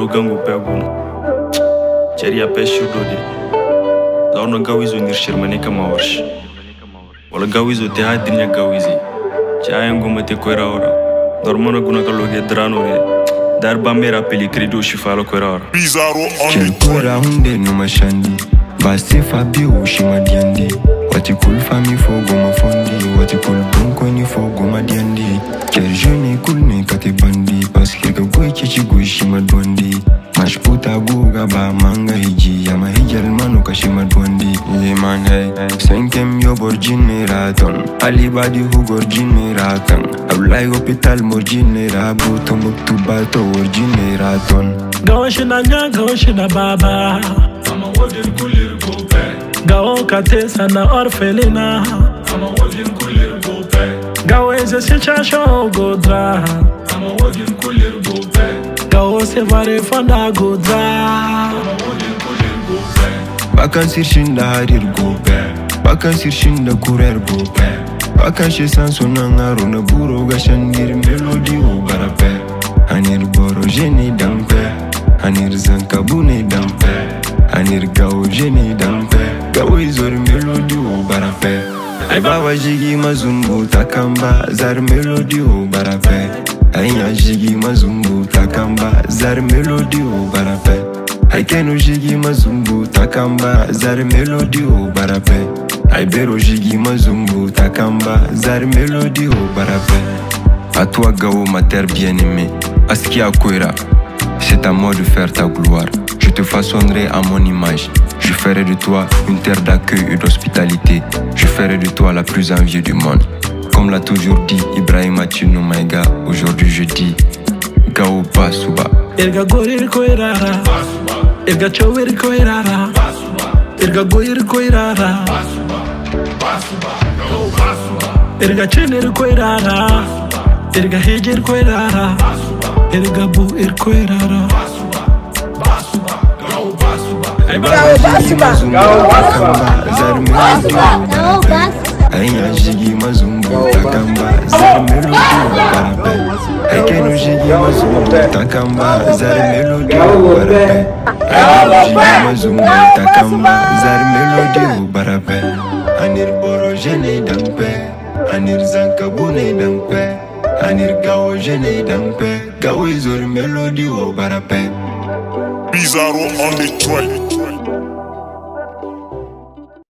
logango peguno. Cheria pesho dodi. Daono gawizo nirshirmane kama warsh. Wala gawizo te hadinya gawizi. Chayango mete koera ora. Dormona guna kaloge drano re. Darba mera peli credo shifalo koera ora. Pizzaro on koera hunde no mashandi. Basi fabio shima diandi. Watikul fami fogo mafondi. Watikul bunko ni fogo madiandi. Kerjuni kulne kate bandi. Paske kagoi chichigoi shima duandi. Mashputa guga ba manga hiji. Yama hijal manu kashima duandi. Yeman hai. Senkem yo borjin meraton. Alibadi hu gorjin meratan. Ablai hospital morjin merabu. Tomuktu bato gorjin meraton. Gawashina nya gawashina baba. Sama wadir kulir gobe. Gao kate sana orfelina. Ama wajin kulir gope. Gao eze se chasho godra. Ama wajin kulir gope. Gao se vare fanda godra. Ama wajin kulir gope. Bakan sirshinda harir gope. Bakan sirshinda kurer gope. Bakan shesan sonangaro na buro gashandir melodi o barape. Anir boro jeni dampe. Anir zankabune dampe. Anir gao jeni dampe. Gawizor melodi o barape. Ay baba jigi mazumbu takamba. Zar melodi o barape. Ay jigi mazumbu takamba. Zar melodi o barape. Ay keno jigi mazumbu takamba. Zar melodi o barape. Ay bero jigi mazumbu takamba. Zar melodi o barape. A toi gao ma terre bien aimée. Askia Kouera. C'est à moi de faire ta gloire. Je te façonnerai à mon image. Je ferai de toi une terre d'accueil et d'hospitalité. Je ferai de toi la plus enviée du monde. Comme l'a toujours dit Ibrahim Atino Maïga, aujourd'hui je dis Gao Basuba. Erga gorir koirara. Erga chowir koirara. Erga gorir koirara. Erga chenir koirara. Erga hijir koirara. Erga bu koirara. Gao Basuba, Gao Basuba, Pizzaro on the track.